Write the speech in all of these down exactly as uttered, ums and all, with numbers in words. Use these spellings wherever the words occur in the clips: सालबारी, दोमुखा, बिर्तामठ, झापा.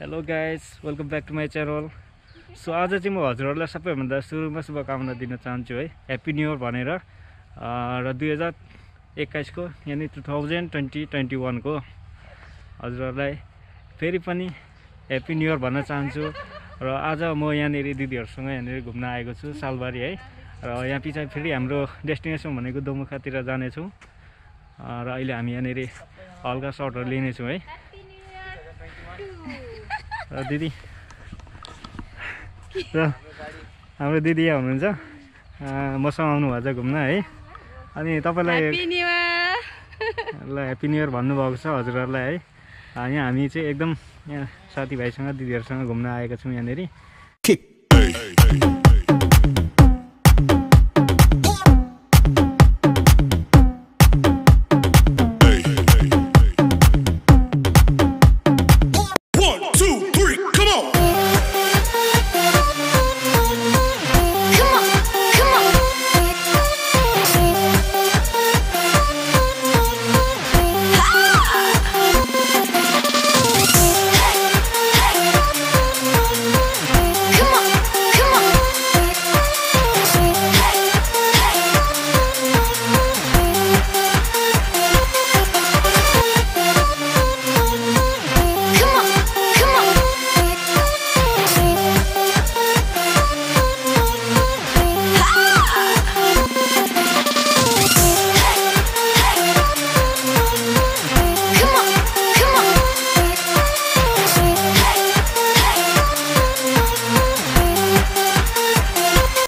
Hello guys, welcome back to my channel. So आज चाहिँ म हजुरहरुलाई सबैभन्दा सुरुमा शुभकामना दिन चाहन्छु है, हैप्पी न्यू इयर भनेर। र दुई हजार एक्काइस को यानी two thousand twenty twenty one को हजुरहरुलाई फेरि पनि हैप्पी न्यू इयर भन्न चाहन्छु। र आज म यहाँनेरि दिदीहरुसँग यहाँनेरि घुम्न आएको छु सालबारी है। र यहाँ पछि फेरि हाम्रो डेस्टिनेसन भनेको दोमुखातिर जाने छौं। र अहिले हामी यहाँनेरि हल्का सर्टहरु लिने छौं है। दिदी र हाम्रो दिदी यहाँ हुनुहुन्छ, मसँग आउनुभएको छ घुम्न है। अनि तपाईँलाई ल ह्याप्पी न्यू इयर भन्नुभएको छ हजुरहरूलाई है। यहाँ हामी चाहिँ एकदम यहाँ साथीभाइसँग दिदीहरूसँग घुम्न आएका छौँ यहाँनेरि।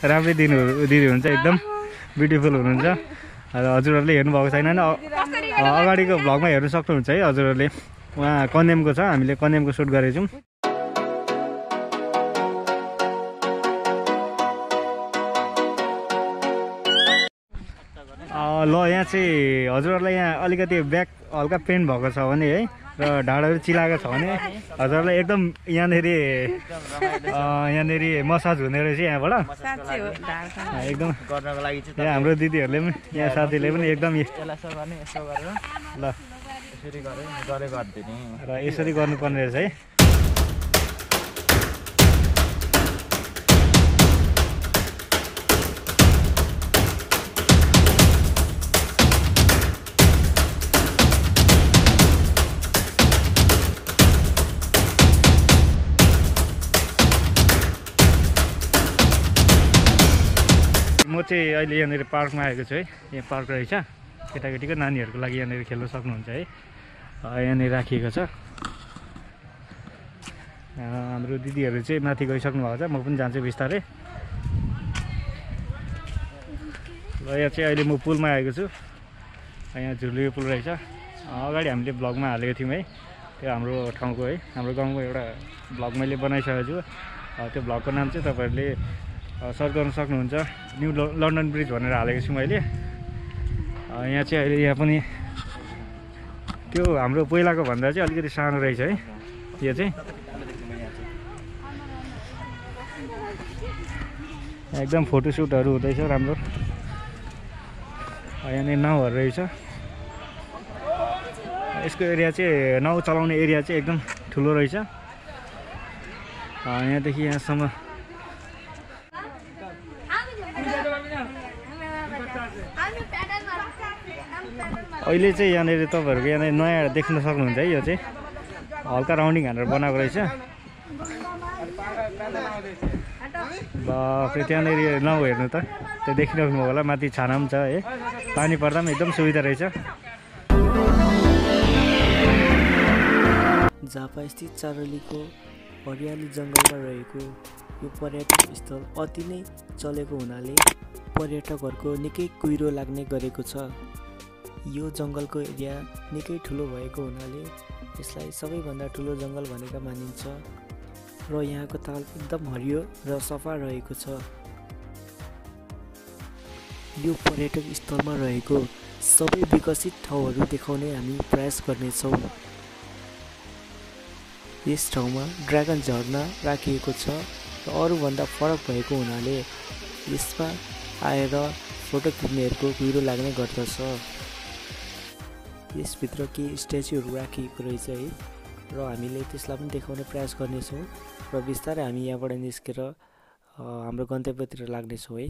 राम्रै दिनु दिदी हुन्छ, एकदम ब्युटिफुल हुनुहुन्छ। र हजुरहरूले हेर्नुभएको छैन नि, अगाडिको भ्लगमा हेर्न सक्नुहुन्छ है। हजुरहरूले उहाँ कन्यामको छ, हामीले कन्यामको सुट गरेछौँ। ल यहाँ चाहिँ हजुरहरूलाई यहाँ अलिकति ब्याक हल्का पेन भएको छ भने है, र ढाडहरू चिलाएको छ भने हजुरहरूलाई एकदम यहाँनेरि यहाँनेरि मसाज हुने रहेछ यहाँबाट एकदम। यहाँ हाम्रो दिदीहरूले पनि यहाँ साथीहरूले पनि एकदम ल यसरी गर्नुपर्ने रहेछ है। म चाहिँ अहिले यहाँनिर पार्कमा आएको छु है। यहाँ पार्क रहेछ केटाकेटीको नानीहरूको लागि, यहाँनिर खेल्न सक्नुहुन्छ है। यहाँनिर राखिएको छ। हाम्रो दिदीहरू चाहिँ माथि गइसक्नु भएको छ, म पनि जान्छु बिस्तारै। र यहाँ चाहिँ अहिले म पुलमा आएको छु। यहाँ झुलुके पुल रहेछ, अगाडि हामीले भ्लगमा हालेको थियौँ है। त्यो हाम्रो ठाउँको है, हाम्रो गाउँको एउटा भ्लग मैले बनाइसकेको छु। त्यो भ्लगको नाम चाहिँ तपाईँहरूले सर्च गर्न सक्नुहुन्छ, न्यू लन्डन ब्रिज भनेर हालेको छु मैले। यहाँ चाहिँ अहिले यहाँ पनि त्यो हाम्रो पहिलाको भन्दा चाहिँ अलिकति सानो रहेछ है यो चाहिँ। एकदम फोटोसुटहरू हुँदैछ राम्रो। यहाँनिर नाउहरू रहेछ। यसको एरिया चाहिँ नाउ चलाउने एरिया चाहिँ एकदम ठुलो रहेछ। यहाँदेखि यहाँसम्म अहिले चाहिँ यहाँनिर तपाईँहरूको यहाँनिर नयाँ देख्न सक्नुहुन्छ है। यो चाहिँ हल्का राउन्डिङ हानेर बनाएको रहेछ। बाफ त्यहाँनिर नाउ हेर्नु त, त्यो देखिराख्नु होला। माथि छाना पनि छ है, पानी पर्दा पनि एकदम सुविधा रहेछ। झापा स्थित चारलीको हरियाली जङ्गलमा रहेको यो पर्यटन स्थल अति नै चलेको हुनाले पर्यटकहरूको निकै कुहिरो लाग्ने गरेको छ। यो जङ्गलको एरिया निकै ठुलो भएको हुनाले यसलाई सबैभन्दा ठुलो जङ्गल भनेर मानिन्छ। र यहाँको ताल एकदम हरियो र सफा रहेको छ। यो पर्यटक स्थलमा रहेको सबै विकसित ठाउँहरू देखाउने हामी प्रयास गर्नेछौँ। यस ठाउँमा ड्रागन झरना राखिएको छ र अरूभन्दा फरक भएको हुनाले यसमा आएर फोटो खिच्नेहरूको कुहिरो लाग्ने गर्दछ। यसभित्र केही स्ट्याचुहरू राखिएको रहेछ है। र हामीले त्यसलाई पनि देखाउने प्रयास गर्ने छौं र बिस्तारै हामी यहाँबाट निस्केर हाम्रो गन्तव्यतिर लाग्ने छौं है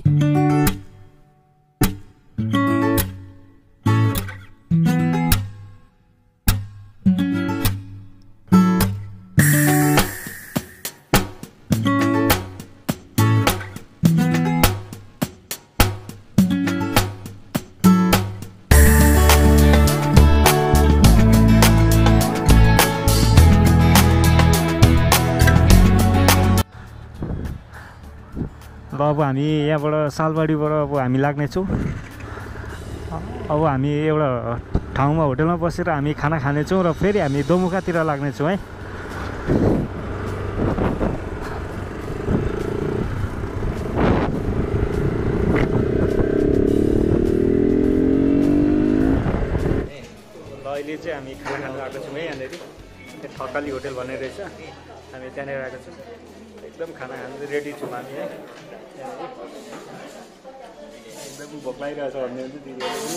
अब हामी यहाँबाट सालबारीबाट अब हामी लाग्ने छौं अब हामी एउटा ठाउँमा होटलमा बसेर हामी खाना खाने छौं र फेरि हामी दोमुखातिर लाग्ने छौं है ल अहिले चाहिँ हामी खाना खान आएको छौं है यहाँनेर ठकाली होटल भन्ने रहेछ हामी त्यहाँनेर आएको छौं एकदम खाना खान रेडी छौं हामी है एकदम भोक लागिरहेछ भन्ने हुन्छ दिदीहरुले पनि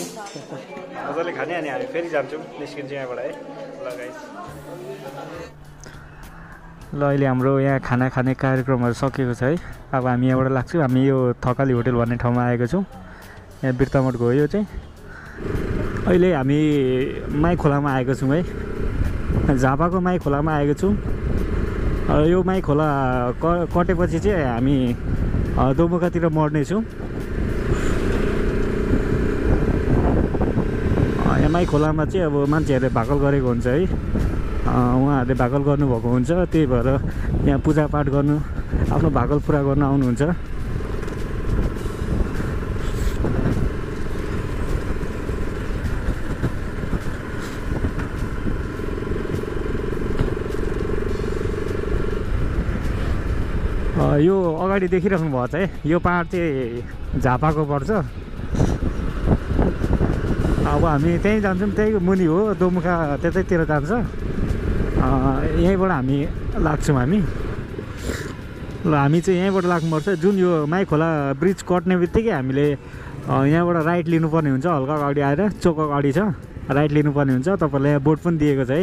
मजाले खाने अनि हामी फेरि जान्छौं निस्किन्छौं यहाँबाट है ल गाइस ल अहिले हाम्रो यहाँ खाना खाने कार्यक्रमहरु सकिएको छ है अब हामी यहाँबाट लाग्छौं हामी यो थकाली होटल भन्ने ठाउँमा आएको छौं यहाँ बिर्तामठको हो यो चाहिँ अहिले हामी माइ खोलामा आएको छौं है झापाको माइ खोलामा आएको छौं यो माइ खोला कटेपछि चाहिँ हामी दोमुखातिर मर्ने छौं माइ खोलामा चाहिँ अब मान्छेहरुले भाकल गरेको हुन्छ है उहाँहरुले भाकल गर्नु भएको हुन्छ त्यही भएर यहाँ पूजा पाठ गर्न आफ्नो भाकल पूरा गर्न आउनुहुन्छ यो अगाडि देखिराख्नु भएको छ है यो पहाड चाहिँ झापाको पर्छ अब हामी त्यही जान्छौं त्यही मुनि हो दोमुखा त्यतैतिर जान्छ यहीबाट हामी लाग्छौं हामी ल हामी चाहिँ यहीबाट लाग्नुपर्छ जुन यो माइ खोला ब्रिज कट्ने बित्तिकै हामीले यहाँबाट राइट लिनुपर्ने हुन्छ हल्का अगाडि आएर चोक अगाडि छ राइट लिनुपर्ने हुन्छ तपाईहरुलाई बोर्ड पनि दिएको छ है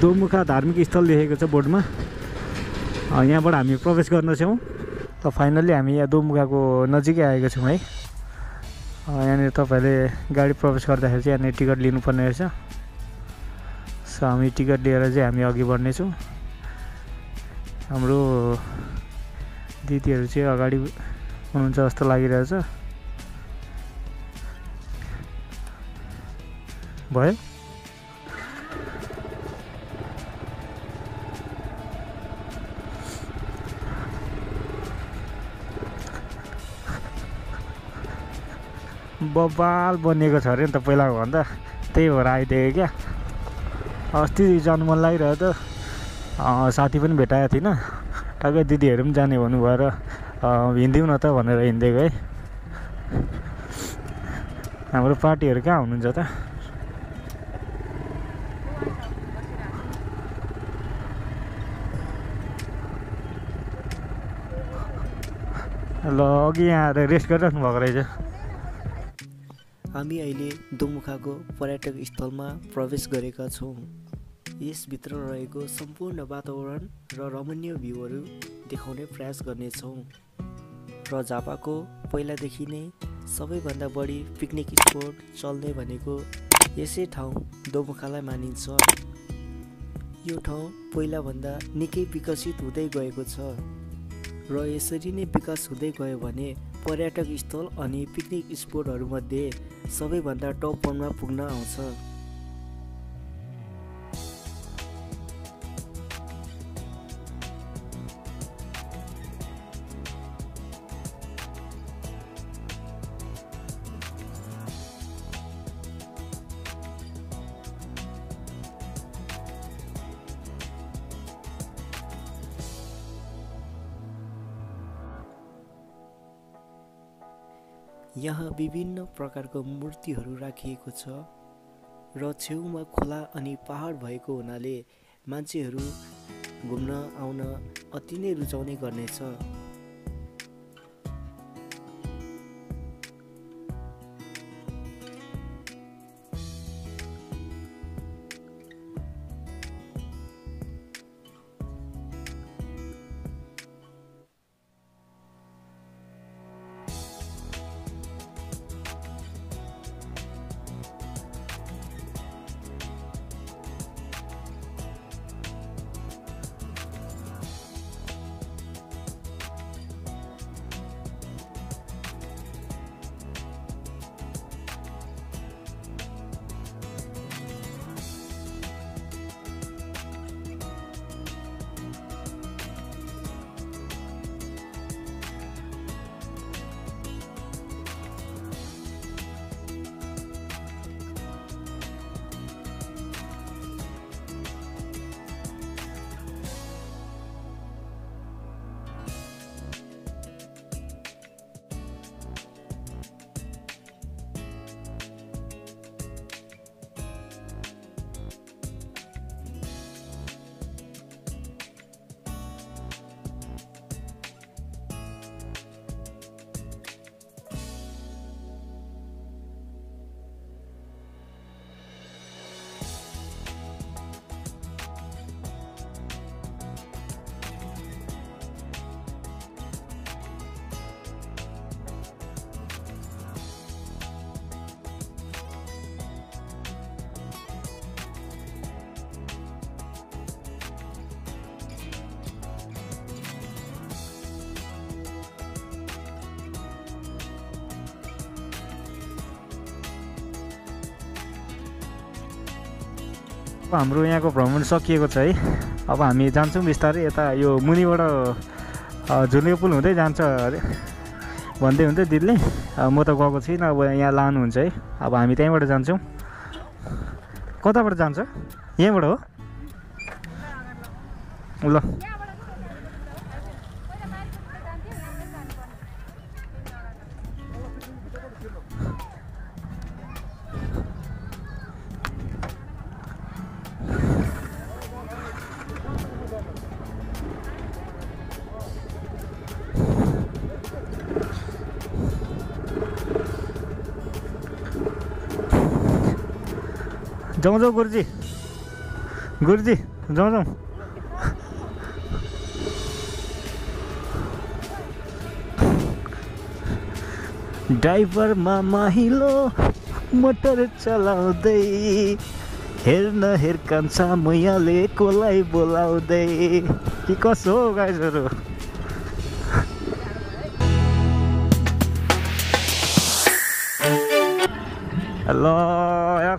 दोमुखा धार्मिक स्थल लेखेको छ बोर्डमा यहाँबाट हामी प्रवेश गर्न छौं त फाइनली हामी यहाँ दोमुखाको नजिकै आएको छौं है यहाँनिर तपाईहरुले गाडी प्रवेश गर्दाखेरि चाहिँ यहाँ टिकट लिनुपर्ने रहेछ सो हामी टिकट लिएर चाहिँ हामी अघि बढ्ने छौं हाम्रो दिदीहरु चाहिँ अगाडि हुनुहुन्छ जस्तो लागिरहेछ भयो बबाल बनिएको छ अरे नि त पहिलाको भन्दा त्यही भएर आइदिएको क्या अस्ति जानु मन लागिरहेको त साथी पनि भेटाएको थिइन टक्कै दिदीहरु पनि जाने भन्नुभयो र हिँड्दिउँ न त भनेर हिँड्दिएको है हाम्रो पार्टीहरु कहाँ हुनुहुन्छ त ल अघि यहाँ आएर रेस्ट गरिराख्नु भएको रहेछ हामी अहिले दोमुखाको पर्यटक स्थलमा प्रवेश गरेका छौं यसभित्र रहेको सम्पूर्ण वातावरण र रमणीय भ्यूहरु देखाउने प्रयास गर्ने छौं र झापाको पहिलादेखि नै सबैभन्दा बढी पिकनिक स्पोट चल्ने भनेको यसै ठाउँ दोमुखालाई मानिन्छ यो ठाउँ पहिला भन्दा निकै विकसित हुँदै गएको छ र यसरी नै विकास हुँदै गयो भने पर्यटक स्थल अनि पिकनिक स्पोटहरु मध्ये सबैभन्दा टप वन मा पुग्न आउँछ यहाँ विभिन्न प्रकारको मूर्तिहरु राखिएको छ र छेउमा खोला अनि पहाड भएको हुनाले मान्छेहरु घुम्न आउन अति नै रुचाउने गर्नेछ अब हाम्रो यहाँको भ्रमण सकिएको छ है। अब हामी जान्छौं बिस्तारै यता यो मुनिबाट झुलियो पुल हुँदै जान्छ भन्दै हुन्छ दिदीले, म त गएको छैन, अब यहाँ लानुहुन्छ है। अब हामी त्यहीबाट जान्छौं। कताबाट जान्छ? यहाँबाट हो ल। जाऊँ जाऊँ गुरुजी, गुरुजी जाऊँ जाऊँ। ड्राइभर मामा हिलो मोटर चलाउँदै हेर्न हेर्कान्छ मैयाले कोलाई बोलाउँदै। कि कसो हो गाइजहरू? ल यार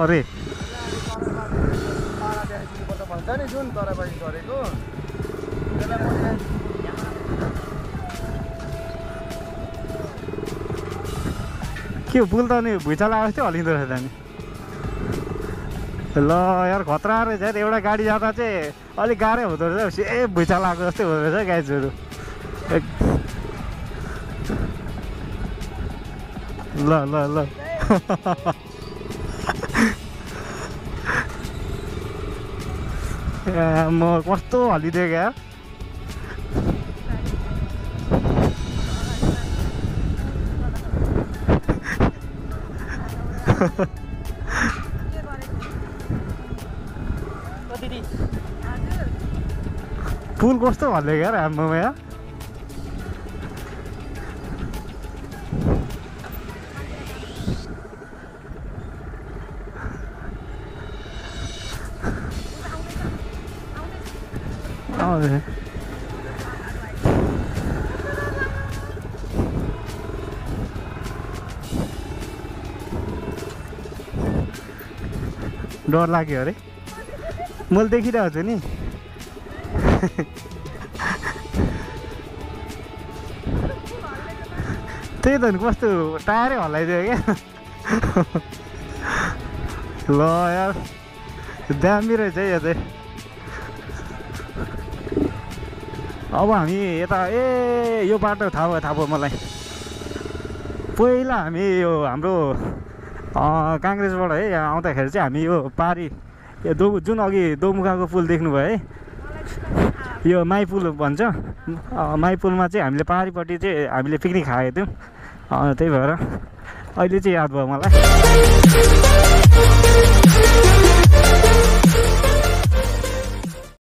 अरे के पुल त अनि भुइँचा लाग्यो जस्तो हल्लिँदो रहेछ अनि। ल यार खतरा रहेछ यार, एउटा गाडी जाँदा चाहिँ अलिक गाह्रै हुँदो रहेछ, ए भुइँचा लाग्यो जस्तै हुँदो रहेछ गाइजहरू। ल ल ल म कस्तो हल्लिदिएँ क्या। पुल कस्तो हल्लियो क्या हाम्रोमा यहाँ। डर लाग्यो अरे, मैले देखिरहेको छु नि। त्यही त कस्तो टायरै हल्लाइदियो क्या। ल यार दामी रहेछ है यो चाहिँ। अब हामी यता ए यो बाटो थाहा भयो थाहा भयो मलाई। पहिला हामी यो हाम्रो काङ्ग्रेसबाट है यहाँ आउँदाखेरि चाहिँ हामी यो पारी यो दो जुन अघि दोमुखाको पुल देख्नुभयो है, यो माई पुल भन्छ, माई पुलमा चाहिँ हामीले पारीपट्टि चाहिँ हामीले पिकनिक खाएको थियौँ, त्यही भएर अहिले चाहिँ याद भयो मलाई।